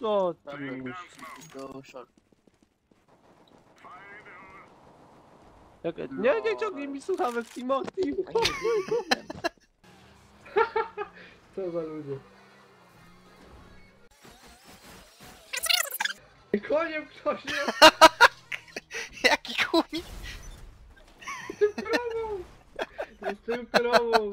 Co ty? Nie ciągnij mi słuchawek, Timothy! Co za ludzie? Koniem ktoś jest! Jaki konik? Jestem krową!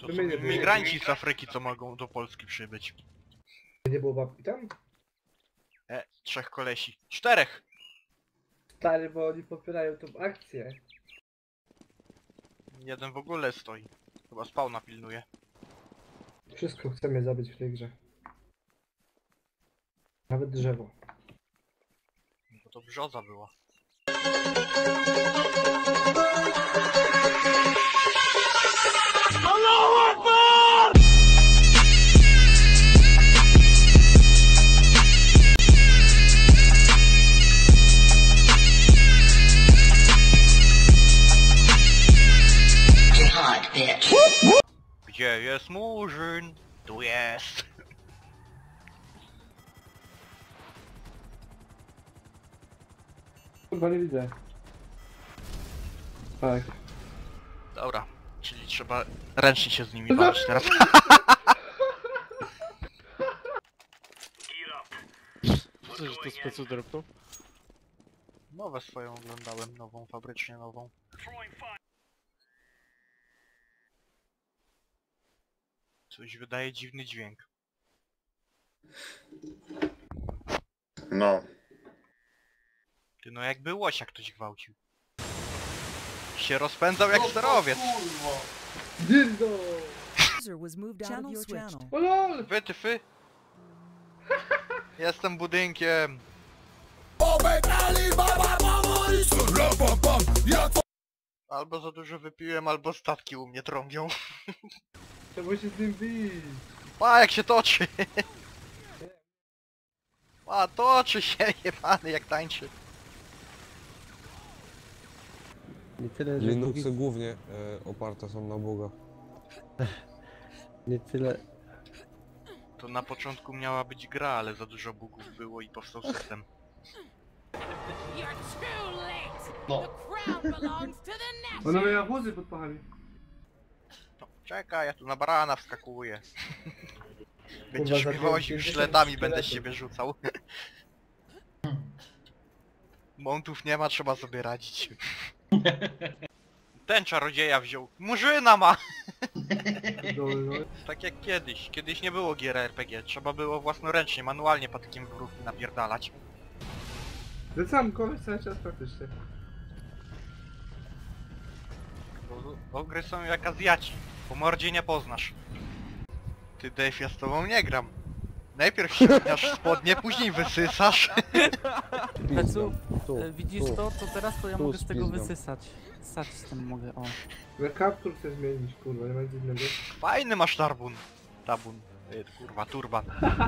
To są imigranci z Afryki, co mogą do Polski przybyć. Nie było babki tam? Trzech kolesi. Czterech! Stary, bo oni popierają tą akcję. Jeden w ogóle stoi. Chyba spawna pilnuje. Wszystko chce mnie zabić w tej grze. Nawet drzewo. Bo to brzoza była. Gdzie jest Murzyn? Tu jest! Chyba nie widzę. Tak. Dobra, czyli trzeba ręcznie się z nimi walczyć teraz. Co, że to specu dropnął? Nową swoją oglądałem, nową, fabrycznie nową. Coś wydaje dziwny dźwięk. No. Ty no jakby łosiak ktoś gwałcił. Się rozpędzał jak sterowiec. Dildo! O lol! Wytyfy! Jestem budynkiem! Albo za dużo wypiłem, albo statki u mnie trąbią. Trzeba się z nim bić! Pa, jak się toczy! Pa, toczy się jebany jak tańczy! Nie tyle, że Linuxy głównie oparte są na Boga. Nie tyle... To na początku miała być gra, ale za dużo bugów było i powstał system. No. Ona miała włosy pod pachami. Czekaj, ja tu na barana wskakuję. Będziesz śmiewał się szletami, będę z ciebie rzucał. Montów nie ma, trzeba sobie radzić. Ten czarodzieja wziął. Murzyna ma! Tak jak kiedyś. Kiedyś nie było gier RPG. Trzeba było własnoręcznie, manualnie patykiem w ruchu napierdalać. Ty sam koleś cały czas praktycznie. Bo gry są jak Azjaci. Po mordzie nie poznasz. Ty, Dave, ja z tobą nie gram. Najpierw ściągasz spodnie, później wysysasz. Pecu, widzisz to, co teraz, to ja mogę z tego wysysać. Ssać z tym mogę, o. Kaptur chcę zmienić, kurwa, nie ma nic innego. Fajny masz tarbun. Tabun. Kurwa, turban.